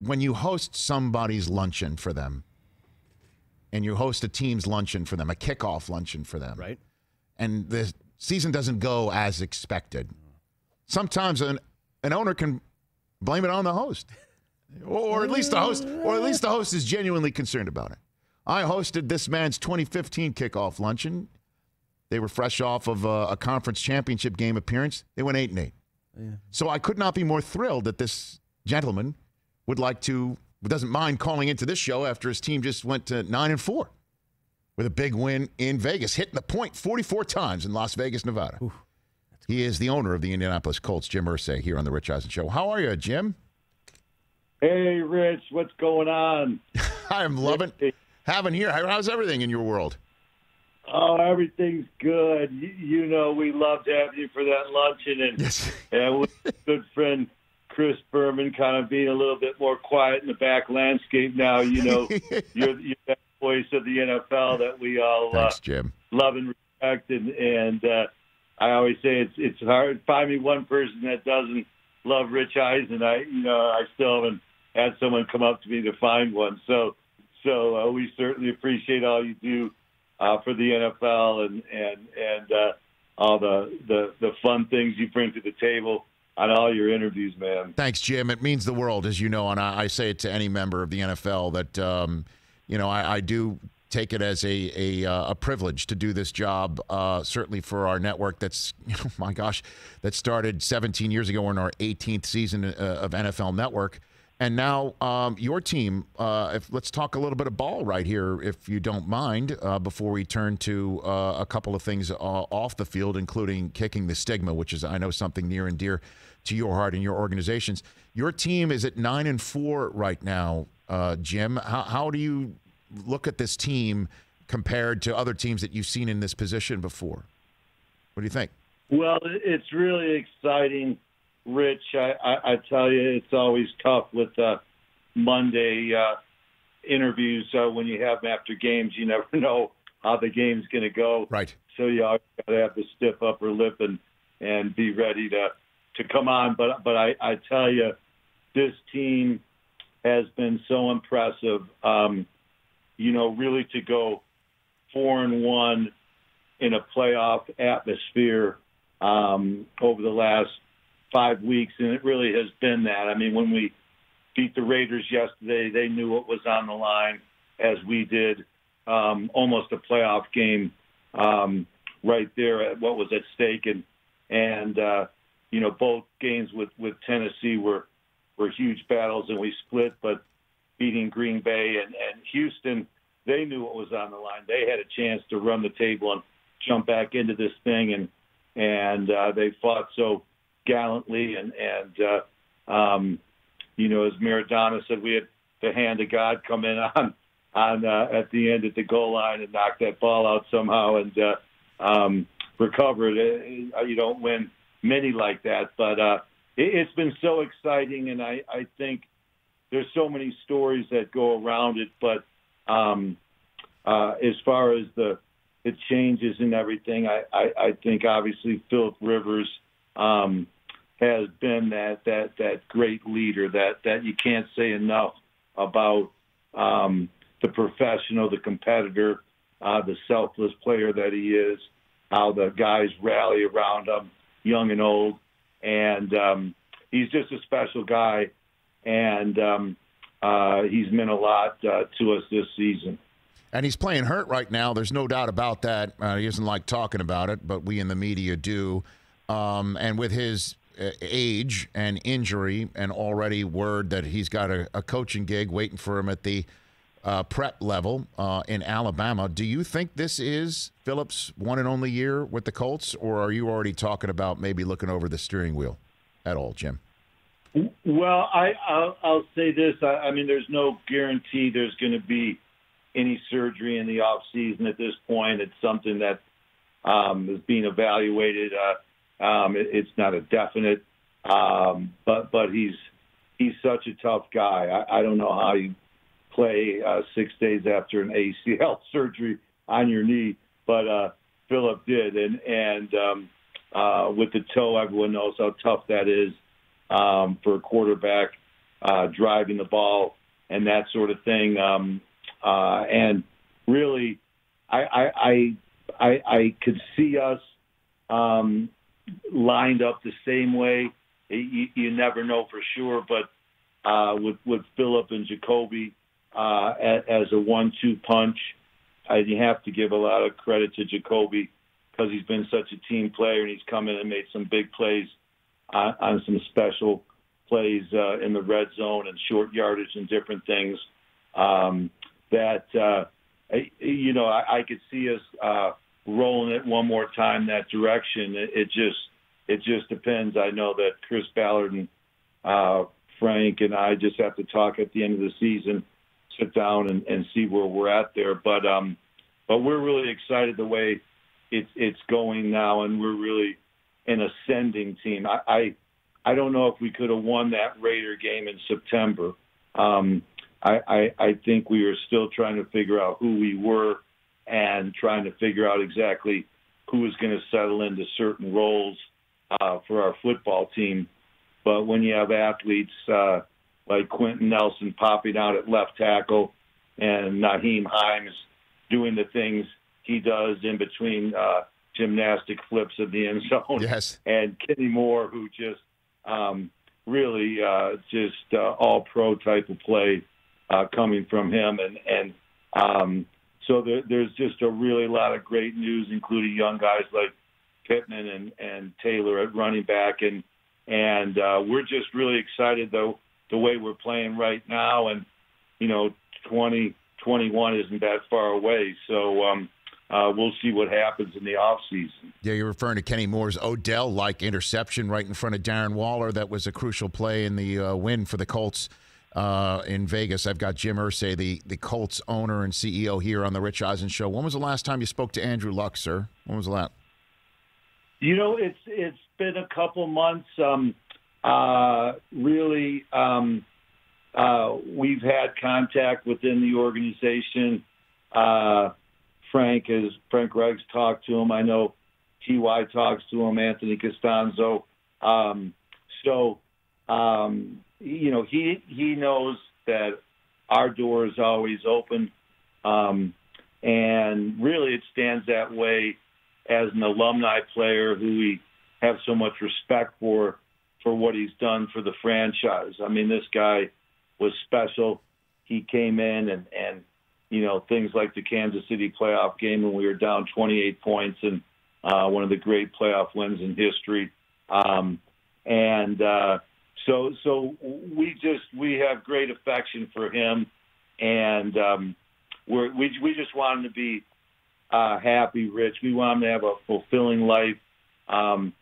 when you host somebody's luncheon for them, and you host a team's luncheon for them, a kickoff luncheon for them, right? And the season doesn't go as expected. Sometimes an owner can blame it on the host, or at least the host, or at least the host is genuinely concerned about it. I hosted this man's 2015 kickoff luncheon. They were fresh off of a conference championship game appearance. They went 8-8. Yeah. So I could not be more thrilled that this gentleman would like to, doesn't mind calling into this show after his team just went to 9-4 with a big win in Vegas, hitting the point 44 times in Las Vegas, Nevada. Oof, he is the owner of the Indianapolis Colts, Jim Irsay, here on the Rich Eisen Show. How are you, Jim? Hey, Rich, what's going on? I'm loving having here. How's everything in your world? Oh, everything's good. You know, we loved having you for that luncheon, and yes. And with good friend Chris Berman kind of being a little bit more quiet in the back landscape now. You know, you're that voice of the NFL that we all Thanks, Jim. Love and respect. And I always say it's hard. Find me one person that doesn't love Rich Eisen. I still haven't had someone come up to me to find one. So we certainly appreciate all you do for the NFL and all the fun things you bring to the table on all your interviews, man. Thanks, Jim. It means the world, as you know, and I say it to any member of the NFL that I do take it as a privilege to do this job. Certainly for our network, that's that started 17 years ago. We're in our 18th season of NFL Network. And now your team, let's talk a little bit of ball right here, if you don't mind, before we turn to a couple of things off the field, including kicking the stigma, which is, I know, something near and dear to your heart and your organizations. Your team is at 9-4 right now, Jim. How do you look at this team compared to other teams that you've seen in this position before? What do you think? Well, it's really exciting, Rich. I tell you, it's always tough with Monday interviews. When you have them after games, you never know how the game's going to go. Right. So you always got to have the stiff upper lip and be ready to come on. But I tell you, this team has been so impressive. Really to go 4-1 in a playoff atmosphere over the last 5 weeks, and it really has been that. I mean, when we beat the Raiders yesterday, they knew what was on the line, as we did. Almost a playoff game right there at what was at stake, and both games with Tennessee were huge battles, and we split. But beating Green Bay and Houston, they knew what was on the line. They had a chance to run the table and jump back into this thing, and they fought so gallantly, and as Maradona said, we had the hand of God come in on at the end at the goal line and knock that ball out somehow and recover it. You don't win many like that, but it's been so exciting, and I think there's so many stories that go around it. But as far as the changes and everything, I think obviously Philip Rivers has been that great leader that you can't say enough about, the professional, the competitor, the selfless player that he is, how the guys rally around him, young and old. And he's just a special guy, and he's meant a lot to us this season. And he's playing hurt right now. There's no doubt about that. He doesn't like talking about it, but we in the media do. And with his age and injury, and already word that he's got a coaching gig waiting for him at the prep level in Alabama, do you think this is Philip's one and only year with the Colts, or are you already talking about maybe looking over the steering wheel at all, Jim? Well, I'll say this. I mean, there's no guarantee there's going to be any surgery in the offseason at this point. It's something that is being evaluated. It's not a definite, but he's such a tough guy. I don't know how you play 6 days after an ACL surgery on your knee, but Philip did, and with the toe, everyone knows how tough that is for a quarterback. driving the ball and that sort of thing. And really, I could see us lined up the same way. You never know for sure, but with Philip and Jacoby as a 1-2 punch, you have to give a lot of credit to Jacoby because he's been such a team player, and he's come in and made some big plays on some special plays in the red zone and short yardage and different things I could see us rolling it one more time that direction. It just depends. I know that Chris Ballard and Frank and I just have to talk at the end of the season, sit down and see where we're at there. But we're really excited the way it's going now, and we're really an ascending team. I don't know if we could have won that Raider game in September. I think we are still trying to figure out who we were and trying to figure out exactly who is going to settle into certain roles for our football team. But when you have athletes like Quenton Nelson popping out at left tackle and Nyheim Hines doing the things he does in between gymnastic flips of the end zone, yes, and Kenny Moore, who just really all-pro type of play coming from him. So there's just a really lot of great news, including young guys like Pittman and Taylor at running back. And we're just really excited, though, the way we're playing right now. And, 2021 isn't that far away. So we'll see what happens in the offseason. Yeah, you're referring to Kenny Moore's Odell-like interception right in front of Darren Waller. That was a crucial play in the win for the Colts in Vegas. I've got Jim Irsay, the Colts owner and CEO, here on the Rich Eisen Show. When was the last time you spoke to Andrew Luck, sir? When was that? It's been a couple months. We've had contact within the organization. Frank Reich talked to him. I know T.Y. talks to him, Anthony Costanzo. He knows that our door is always open, and really it stands that way as an alumni player who we have so much respect for what he's done for the franchise. I mean, this guy was special. He came in and things like the Kansas City playoff game when we were down 28 points and one of the great playoff wins in history. So we have great affection for him, and we just want him to be happy, Rich. We want him to have a fulfilling life and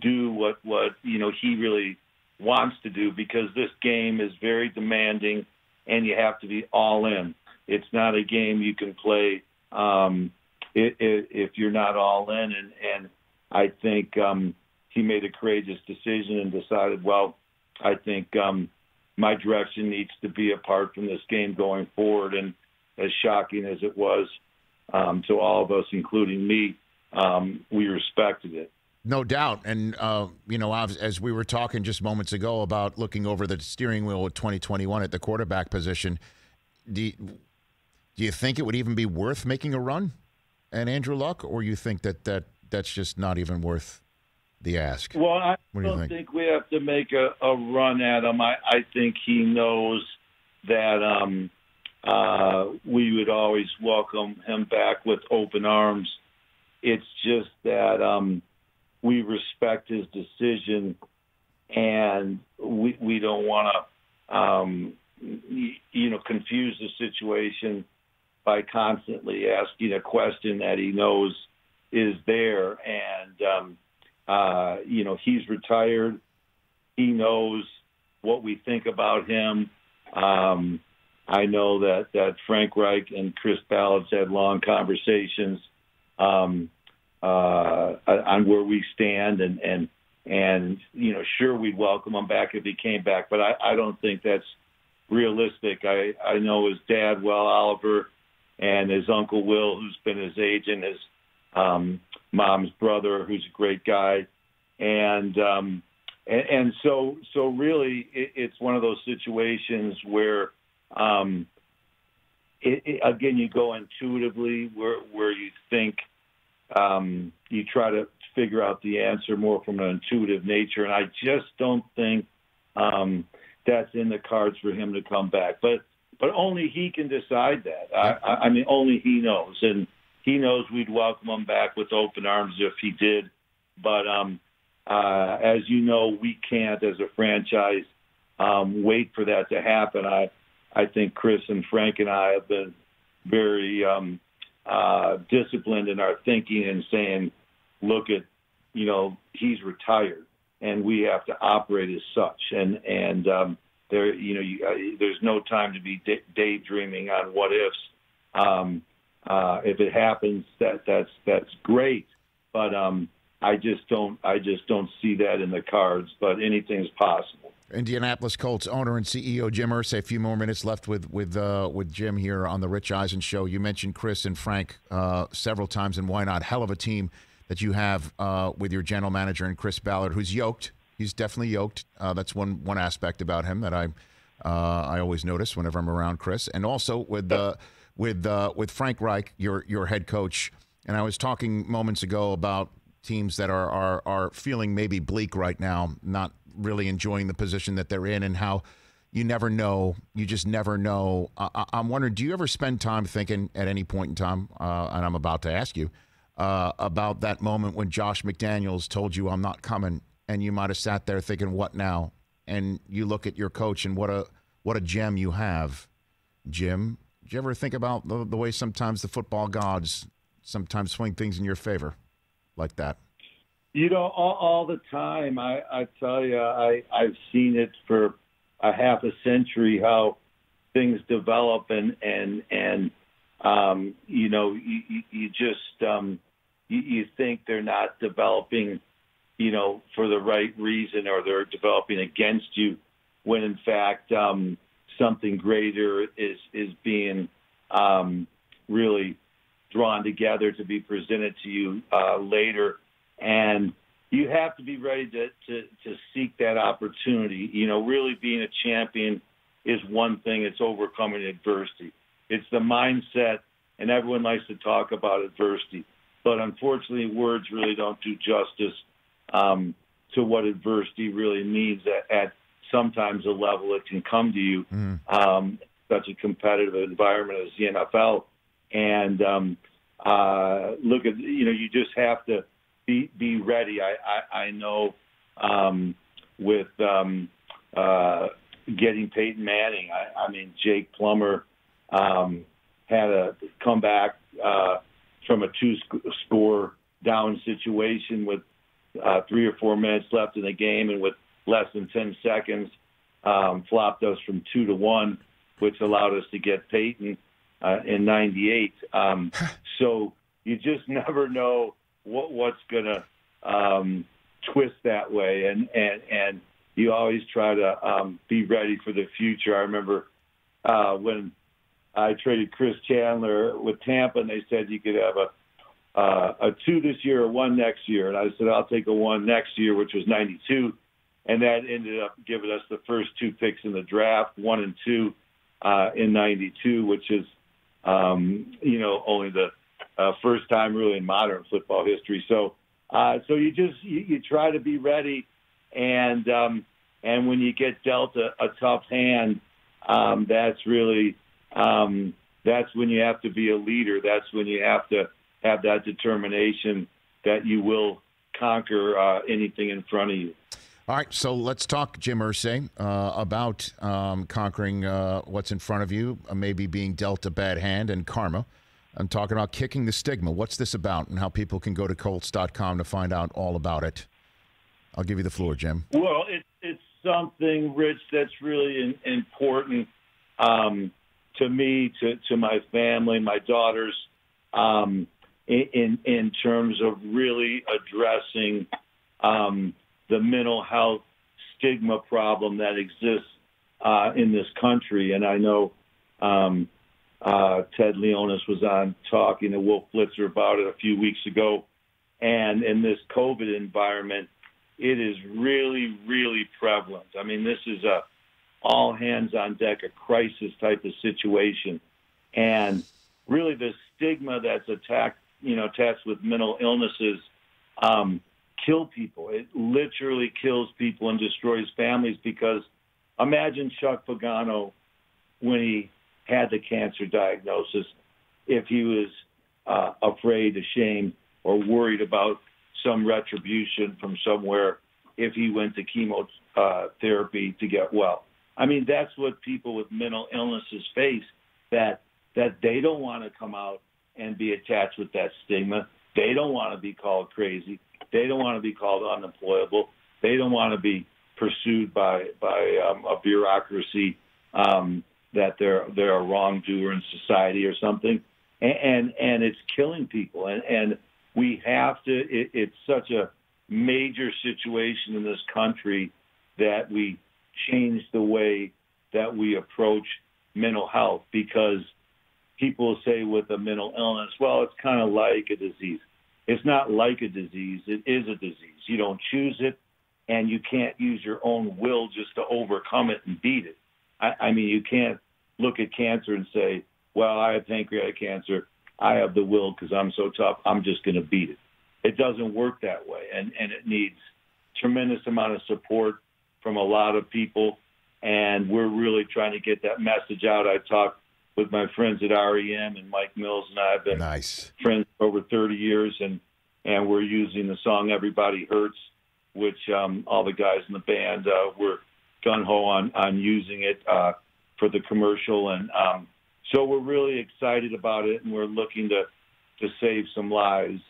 do what he really wants to do, because this game is very demanding, and you have to be all in. It's not a game you can play if you're not all in. And I think he made a courageous decision and decided, well, I think my direction needs to be apart from this game going forward. And as shocking as it was to all of us, including me, we respected it. No doubt. And, as we were talking just moments ago about looking over the steering wheel with 2021 at the quarterback position, do you think it would even be worth making a run at Andrew Luck, or you think that's just not even worth the ask? Well, I don't think we have to make a run at him. I think he knows that we would always welcome him back with open arms. It's just that we respect his decision, and we don't want to, confuse the situation by constantly asking a question that he knows is there. And he's retired. He knows what we think about him. I know that Frank Reich and Chris Ballard had long conversations on where we stand, and sure, we'd welcome him back if he came back, but I don't think that's realistic. I know his dad well, Oliver, and his uncle Will, who's been his agent, his mom's brother, who's a great guy, and And so really, it's one of those situations where, again, you go intuitively where you think you try to figure out the answer more from an intuitive nature. And I just don't think that's in the cards for him to come back. But only he can decide that. I mean, only he knows. And he knows we'd welcome him back with open arms if he did. But as you know, we can't, as a franchise, wait for that to happen. I think Chris and Frank and I have been very disciplined in our thinking and saying, look at, you know, he's retired, and we have to operate as such. And there, you know, there's no time to be daydreaming on what ifs. If it happens, that's great, but I just don't see that in the cards, but anything's possible. Indianapolis Colts owner and CEO Jim Irsay. A few more minutes left with Jim here on the Rich Eisen Show. You mentioned Chris and Frank several times, and why not? Hell of a team that you have with your general manager and Chris Ballard, who's yoked. He's definitely yoked. That's one aspect about him that I always notice whenever I'm around Chris. And also with Frank Reich, your head coach. And I was talking moments ago about teams that are feeling maybe bleak right now, not really enjoying the position that they're in, and how you never know. You just never know. I'm wondering, do you ever spend time thinking at any point in time, and I'm about to ask you, about that moment when Josh McDaniels told you, I'm not coming, and you might have sat there thinking, what now? And you look at your coach and what a gem you have, Jim. Did you ever think about the way sometimes the football gods sometimes swing things in your favor like that? You know, all the time. I tell you, I've seen it for a half a century how things develop, and you know, you just you think they're not developing, you know, for the right reason, or they're developing against you, when in fact something greater is being really drawn together to be presented to you later. And you have to be ready to seek that opportunity. You know, really being a champion is one thing. It's overcoming adversity. It's the mindset, and everyone likes to talk about adversity. But unfortunately, words really don't do justice to what adversity really means at sometimes a level it can come to you, such a competitive environment as the NFL. And look at, you know, you just have to be ready. I know with getting Peyton Manning, I mean, Jake Plummer had a comeback from a two-score down situation with 3 or 4 minutes left in the game, and with less than 10 seconds, flopped us from 2-1, which allowed us to get Peyton in 98. So you just never know what's going to twist that way. And you always try to be ready for the future. I remember when I traded Chris Chandler with Tampa, and they said you could have a 2 this year or 1 next year. And I said, I'll take a 1 next year, which was 92. And that ended up giving us the first 2 picks in the draft, 1 and 2 in 92, which is, you know, only the first time really in modern football history. So you just you try to be ready, and when you get dealt a tough hand, that's really that's when you have to be a leader. That's when you have to have that determination that you will conquer anything in front of you. All right, so let's talk, Jim Irsay, about conquering what's in front of you, maybe being dealt a bad hand and karma. I'm talking about kicking the stigma. What's this about, and how people can go to Colts.com to find out all about it? I'll give you the floor, Jim. Well, it's something, Rich, that's really important to me, to my family, my daughters, in terms of really addressing the mental health stigma problem that exists in this country. And I know Ted Leonis was on talking to Wolf Blitzer about it a few weeks ago. And in this COVID environment, it is really, really prevalent. I mean, this is a all-hands-on-deck, a crisis type of situation. And really the stigma that's attached with mental illnesses kill people. It literally kills people and destroys families, because imagine Chuck Pagano when he had the cancer diagnosis, if he was afraid, ashamed, or worried about some retribution from somewhere if he went to chemotherapy to get well. I mean, that's what people with mental illnesses face, that they don't want to come out and be attached with that stigma. They don't want to be called crazy. They don't want to be called unemployable. They don't want to be pursued by a bureaucracy that they're a wrongdoer in society or something. And it's killing people. And we have to, it's such a major situation in this country that we change the way that we approach mental health, because people say with a mental illness, well, it's kind of like a disease. It's not like a disease. It is a disease. You don't choose it, and you can't use your own will just to overcome it and beat it. I mean, you can't look at cancer and say, well, I have pancreatic cancer. I have the will because I'm so tough. I'm just going to beat it. It doesn't work that way, and it needs tremendous amount of support from a lot of people, and we're really trying to get that message out. I talked with my friends at REM, and Mike Mills and I have been friends for over 30 years, and we're using the song Everybody Hurts, which all the guys in the band were gung-ho on using it for the commercial. And so we're really excited about it, and we're looking to save some lives.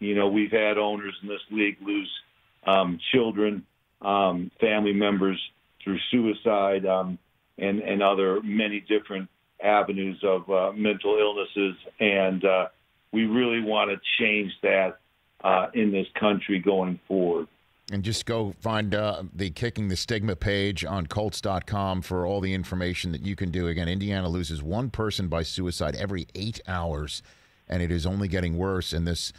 We've had owners in this league lose children, family members through suicide, and other many different avenues of mental illnesses. And we really want to change that in this country going forward. And just go find the Kicking the Stigma page on Colts.com for all the information that you can do. Again, Indiana loses one person by suicide every 8 hours, and it is only getting worse in this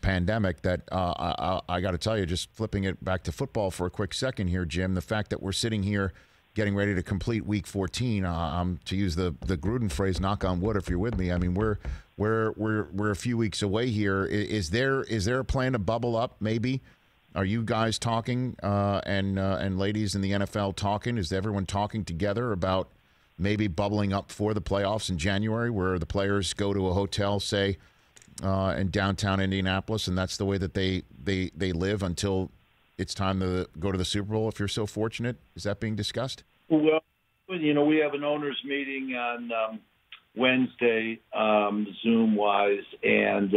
pandemic. That I got to tell you, just flipping it back to football for a quick second here, Jim, the fact that we're sitting here getting ready to complete Week 14, to use the Gruden phrase, knock on wood, if you're with me. I mean, we're a few weeks away here. Is there a plan to bubble up maybe? Are you guys talking and ladies in the NFL talking? Is everyone talking together about maybe bubbling up for the playoffs in January, where the players go to a hotel, say, in downtown Indianapolis, and that's the way that they live until it's time to go to the Super Bowl, if you're so fortunate? Is that being discussed? Well, we have an owners meeting on Wednesday, Zoom-wise, and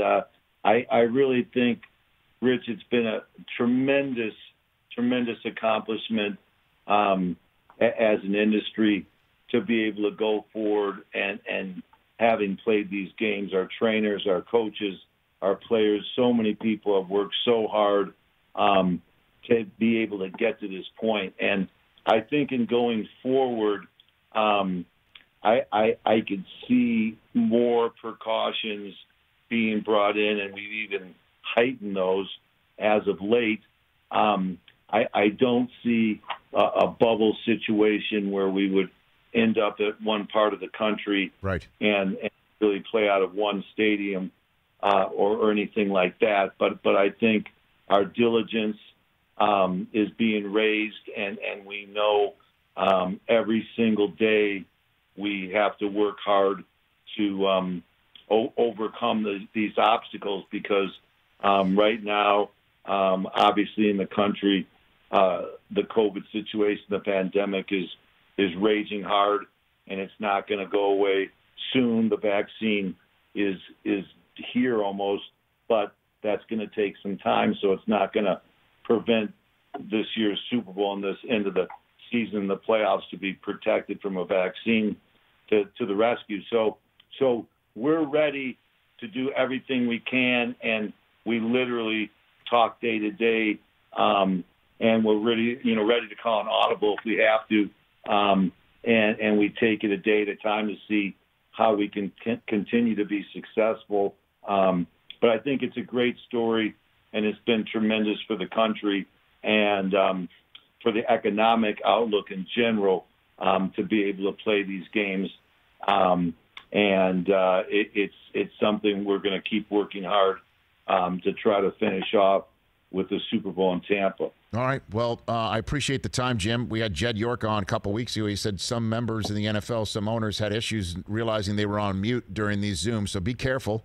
I really think, Rich, it's been a tremendous, tremendous accomplishment as an industry to be able to go forward and having played these games. Our trainers, our coaches, our players, so many people have worked so hard to be able to get to this point. And I think in going forward, I could see more precautions being brought in, and we've even heighten those as of late. I don't see a bubble situation where we would end up at one part of the country, right, and really play out of one stadium or anything like that. But I think our diligence is being raised, and we know every single day we have to work hard to overcome these obstacles, because right now, obviously in the country, the COVID situation, the pandemic is raging hard, and it's not going to go away soon. The vaccine is here almost, but that's going to take some time, so it's not going to prevent this year's Super Bowl and this end of the season, the playoffs, to be protected from a vaccine to the rescue. So we're ready to do everything we can, and we literally talk day to day, and we're really, ready to call an audible if we have to, and we take it a day at a time to see how we can continue to be successful. But I think it's a great story and it's been tremendous for the country and for the economic outlook in general to be able to play these games. It's something we're going to keep working hard to try to finish off with the Super Bowl in Tampa. All right. Well, I appreciate the time, Jim. We had Jed York on a couple weeks ago. He said some members in the NFL, some owners had issues realizing they were on mute during these Zooms. So be careful.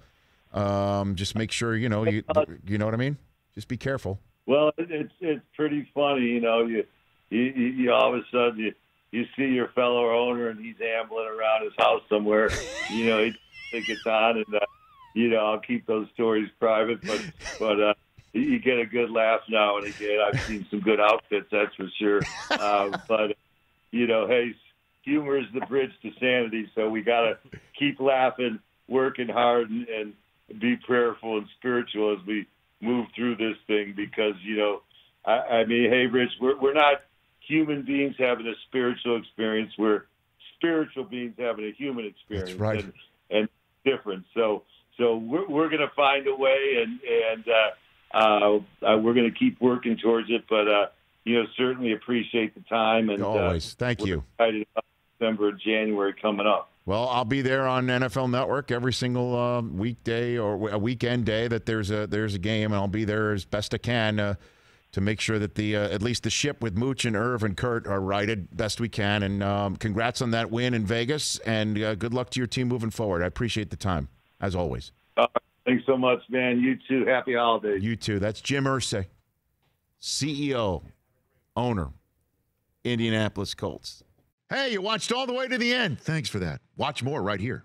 Just make sure, you know what I mean? Just be careful. Well, it's pretty funny. You know, you all of a sudden you see your fellow owner and he's ambling around his house somewhere. You know, he gets on and, I'll keep those stories private, but you get a good laugh now and again. I've seen some good outfits, that's for sure. But, hey, humor is the bridge to sanity, so we got to keep laughing, working hard, and be prayerful and spiritual as we move through this thing because, hey, Rich, we're not human beings having a spiritual experience. We're spiritual beings having a human experience. That's right. And different. So we're going to find a way and we're going to keep working towards it, but, certainly appreciate the time. And always. Thank you. Excited about December, January coming up. Well, I'll be there on NFL Network every single weekday or a weekend day that there's a game, and I'll be there as best I can to make sure that at least the ship with Mooch and Irv and Kurt are righted best we can. And congrats on that win in Vegas, and good luck to your team moving forward. I appreciate the time, as always. Thanks so much, man. You too. Happy holidays. You too. That's Jim Irsay, CEO, owner, Indianapolis Colts. Hey, you watched all the way to the end. Thanks for that. Watch more right here.